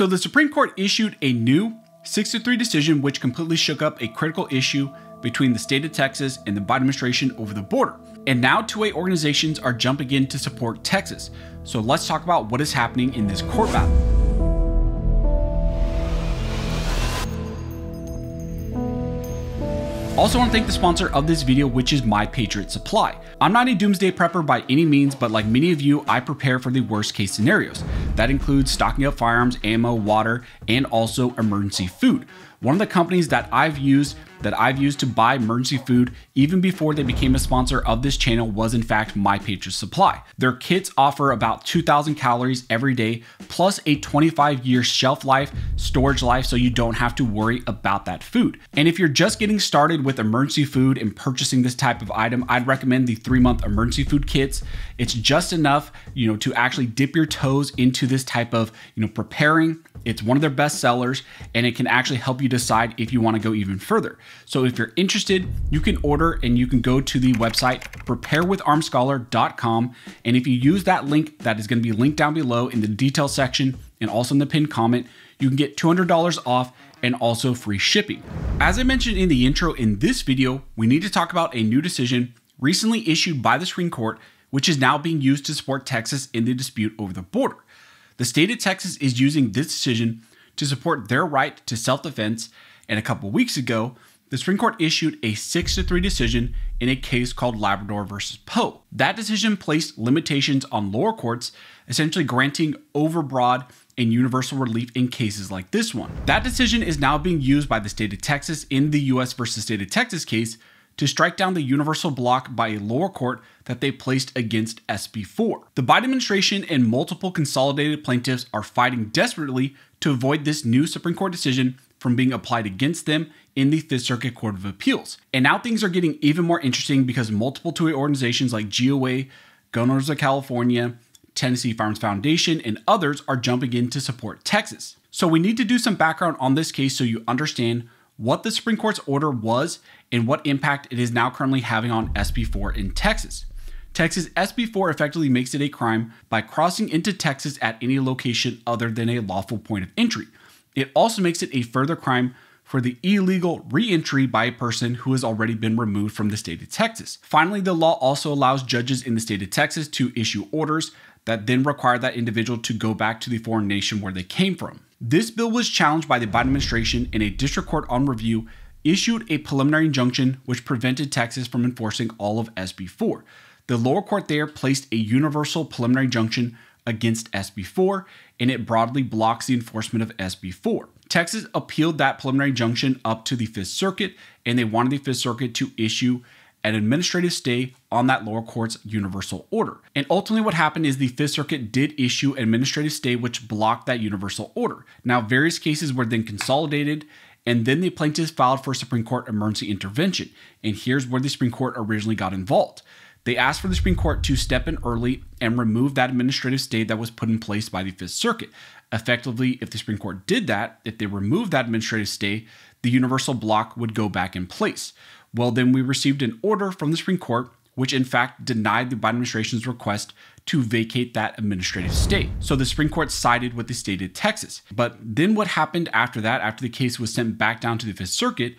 So the Supreme Court issued a new 6-3 decision which completely shook up a critical issue between the state of Texas and the Biden administration over the border. And now two-way organizations are jumping in to support Texas. So let's talk about what is happening in this court battle. Also want to thank the sponsor of this video, which is My Patriot Supply. I'm not a doomsday prepper by any means, but like many of you, I prepare for the worst case scenarios. That includes stocking up firearms, ammo, water, and also emergency food. One of the companies that I've used to buy emergency food even before they became a sponsor of this channel was in fact My Patriot Supply. Their kits offer about 2,000 calories every day, plus a 25-year shelf life, storage life, so you don't have to worry about that food. And if you're just getting started with emergency food and purchasing this type of item, I'd recommend the 3-month emergency food kits. It's just enough, to actually dip your toes into this type of, preparing. It's one of their best sellers, and it can actually help you decide if you want to go even further. So if you're interested, you can order and you can go to the website preparewitharmedscholar.com. And if you use that link, that is going to be linked down below in the details section and also in the pinned comment, you can get $200 off and also free shipping. As I mentioned in the intro, in this video, we need to talk about a new decision recently issued by the Supreme Court, which is now being used to support Texas in the dispute over the border. The state of Texas is using this decision to support their right to self-defense, and a couple weeks ago, the Supreme Court issued a 6-3 decision in a case called Labrador v. Poe. That decision placed limitations on lower courts, essentially granting overbroad and universal relief in cases like this one. That decision is now being used by the state of Texas in the U.S. v. State of Texas case to strike down the universal block by a lower court that they placed against SB4. The Biden administration and multiple consolidated plaintiffs are fighting desperately to avoid this new Supreme Court decision from being applied against them in the Fifth Circuit Court of Appeals. And now things are getting even more interesting because multiple two-way organizations like GOA, Gun Owners of California, Tennessee Firearms Foundation, and others are jumping in to support Texas. So we need to do some background on this case so you understand what the Supreme Court's order was and what impact it is now currently having on SB4 in Texas. Texas SB4 effectively makes it a crime by crossing into Texas at any location other than a lawful point of entry. It also makes it a further crime for the illegal re-entry by a person who has already been removed from the state of Texas. Finally, the law also allows judges in the state of Texas to issue orders that then require that individual to go back to the foreign nation where they came from. This bill was challenged by the Biden administration, and a district court on review issued a preliminary injunction which prevented Texas from enforcing all of SB4. The lower court there placed a universal preliminary injunction against SB4, and it broadly blocks the enforcement of SB4. Texas appealed that preliminary injunction up to the Fifth Circuit, and they wanted the Fifth Circuit to issue an administrative stay on that lower court's universal order. And ultimately what happened is the Fifth Circuit did issue an administrative stay which blocked that universal order. Now, various cases were then consolidated, and then the plaintiffs filed for Supreme Court emergency intervention. And here's where the Supreme Court originally got involved. They asked for the Supreme Court to step in early and remove that administrative stay that was put in place by the Fifth Circuit. Effectively, if the Supreme Court did that, if they removed that administrative stay, the universal block would go back in place. Well, then we received an order from the Supreme Court, which in fact denied the Biden administration's request to vacate that administrative stay. So the Supreme Court sided with the state of Texas. But then what happened after that, after the case was sent back down to the Fifth Circuit,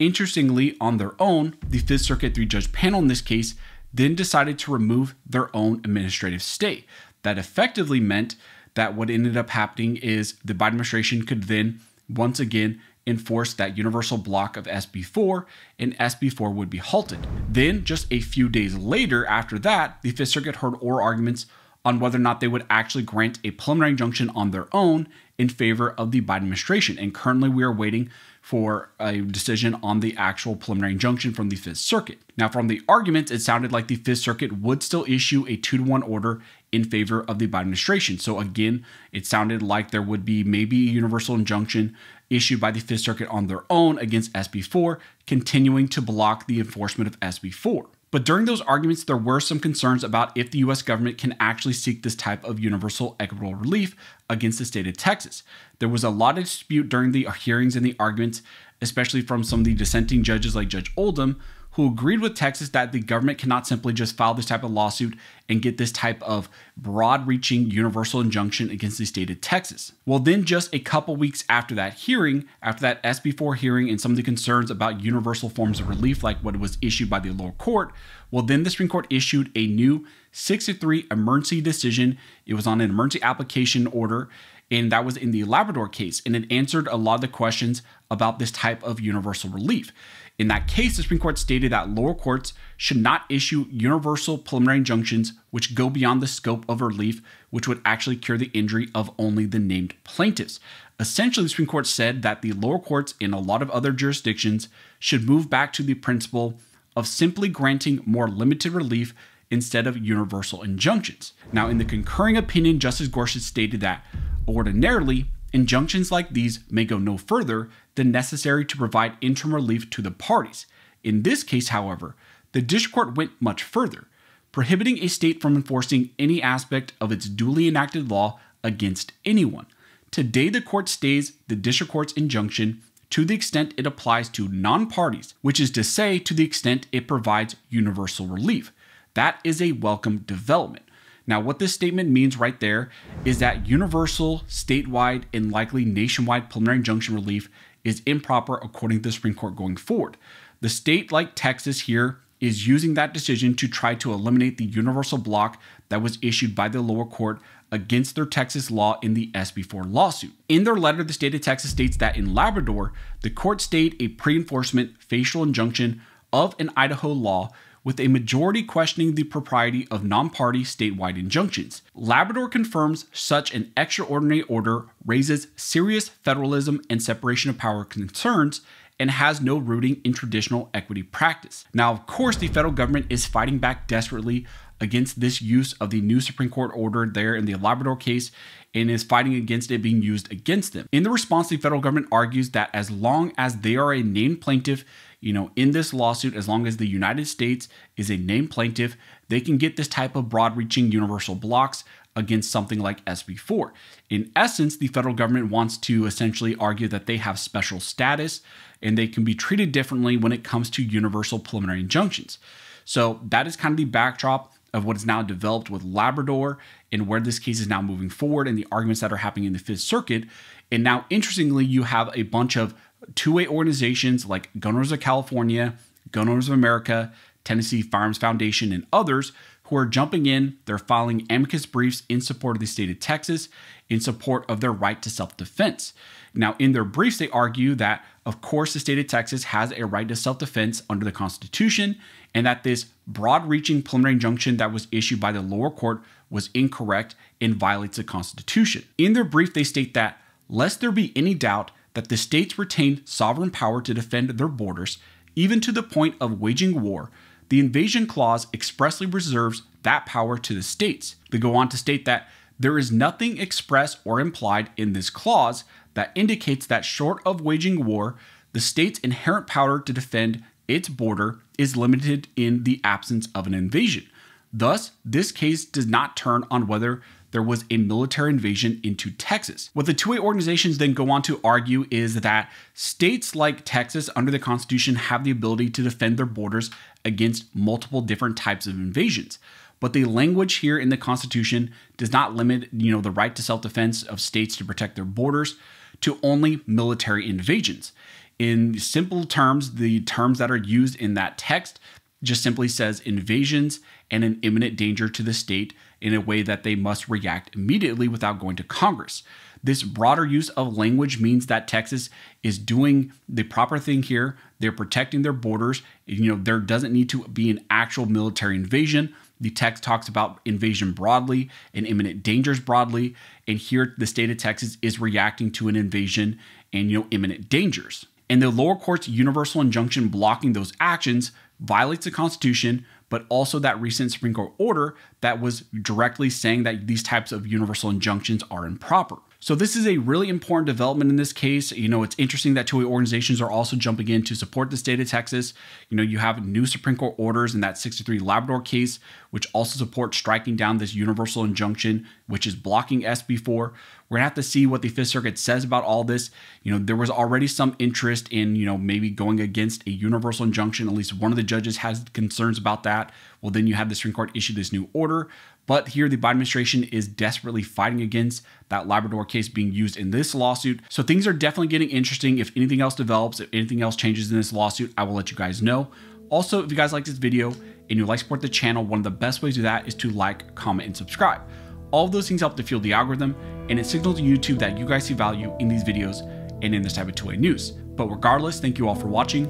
interestingly, on their own, the Fifth Circuit 3-judge panel in this case then decided to remove their own administrative stay. That effectively meant that what ended up happening is the Biden administration could then once again enforce that universal block of SB4, and SB4 would be halted. Then just a few days later after that, the Fifth Circuit heard oral arguments on whether or not they would actually grant a preliminary injunction on their own in favor of the Biden administration. And currently we are waiting for a decision on the actual preliminary injunction from the Fifth Circuit. Now, from the arguments, it sounded like the Fifth Circuit would still issue a 2-to-1 order in favor of the Biden administration. So again, it sounded like there would be maybe a universal injunction issued by the Fifth Circuit on their own against SB4, continuing to block the enforcement of SB4. But during those arguments, there were some concerns about if the U.S. government can actually seek this type of universal equitable relief against the state of Texas. There was a lot of dispute during the hearings and the arguments, especially from some of the dissenting judges like Judge Oldham, who agreed with Texas that the government cannot simply just file this type of lawsuit and get this type of broad-reaching universal injunction against the state of Texas. Well, then just a couple weeks after that hearing, after that SB4 hearing and some of the concerns about universal forms of relief like what was issued by the lower court, well, then the Supreme Court issued a new 6-3 emergency decision. It was on an emergency application order, and that was in the Labrador case, and it answered a lot of the questions about this type of universal relief. In that case, the Supreme Court stated that lower courts should not issue universal preliminary injunctions which go beyond the scope of relief, which would actually cure the injury of only the named plaintiffs. Essentially, the Supreme Court said that the lower courts in a lot of other jurisdictions should move back to the principle of simply granting more limited relief instead of universal injunctions. Now, in the concurring opinion, Justice Gorsuch stated that ordinarily, injunctions like these may go no further than necessary to provide interim relief to the parties. In this case, however, the district court went much further, prohibiting a state from enforcing any aspect of its duly enacted law against anyone. Today, the court stays the district court's injunction to the extent it applies to non-parties, which is to say, to the extent it provides universal relief. That is a welcome development. Now, what this statement means right there is that universal, statewide, and likely nationwide preliminary injunction relief is improper according to the Supreme Court going forward. The state, like Texas here, is using that decision to try to eliminate the universal block that was issued by the lower court against their Texas law in the SB4 lawsuit. In their letter, the state of Texas states that in Labrador, the court stayed a pre-enforcement facial injunction of an Idaho law with a majority questioning the propriety of non-party statewide injunctions. Labrador confirms such an extraordinary order raises serious federalism and separation of power concerns and has no rooting in traditional equity practice. Now, of course, the federal government is fighting back desperately against this use of the new Supreme Court order there in the Labrador case and is fighting against it being used against them. In the response, the federal government argues that as long as they are a named plaintiff, in this lawsuit, as long as the United States is a named plaintiff, they can get this type of broad-reaching universal blocks against something like SB4. In essence, the federal government wants to essentially argue that they have special status and they can be treated differently when it comes to universal preliminary injunctions. So that is kind of the backdrop of what is now developed with Labrador and where this case is now moving forward and the arguments that are happening in the Fifth Circuit. And now, interestingly, you have a bunch of two-way organizations like Gun Owners of California, Gun Owners of America, Tennessee Firearms Foundation, and others who are jumping in. They're filing amicus briefs in support of the state of Texas, in support of their right to self-defense. Now, in their briefs, they argue that, of course, the state of Texas has a right to self-defense under the Constitution and that this broad-reaching preliminary injunction that was issued by the lower court was incorrect and violates the Constitution. In their brief, they state that, lest there be any doubt that the states retain sovereign power to defend their borders, even to the point of waging war, the invasion clause expressly reserves that power to the states. They go on to state that there is nothing expressed or implied in this clause that indicates that short of waging war, the state's inherent power to defend its border is limited in the absence of an invasion. Thus, this case does not turn on whether there was a military invasion into Texas. What the two-way organizations then go on to argue is that states like Texas under the Constitution have the ability to defend their borders against multiple different types of invasions. But the language here in the Constitution does not limit, the right to self-defense of states to protect their borders to only military invasions. In simple terms, the terms that are used in that text just simply says invasions and an imminent danger to the state in a way that they must react immediately without going to Congress. This broader use of language means that Texas is doing the proper thing here. They're protecting their borders. There doesn't need to be an actual military invasion. The text talks about invasion broadly and imminent dangers broadly. And here the state of Texas is reacting to an invasion and imminent dangers. And the lower court's universal injunction blocking those actions violates the Constitution, but also that recent Supreme Court order that was directly saying that these types of universal injunctions are improper. So this is a really important development in this case. You know, it's interesting that two organizations are also jumping in to support the state of Texas. You know, you have new Supreme Court orders in that 63 Labrador case, which also support striking down this universal injunction, which is blocking SB4. We're going to have to see what the Fifth Circuit says about all this. You know, there was already some interest in, you know, maybe going against a universal injunction. At least one of the judges has concerns about that. Well, then you have the Supreme Court issue this new order. But here, the Biden administration is desperately fighting against that Labrador case being used in this lawsuit. So things are definitely getting interesting. If anything else develops, if anything else changes in this lawsuit, I will let you guys know. Also, if you guys like this video and you like support the channel, one of the best ways to do that is to like, comment, and subscribe. All of those things help to fuel the algorithm, and it signals to YouTube that you guys see value in these videos and in this type of two-way news. But regardless, thank you all for watching.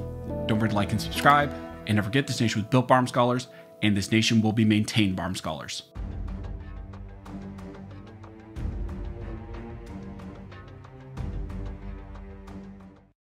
Don't forget to like and subscribe, and don't forget this nation was built by armed scholars, and this nation will be maintained by armed scholars.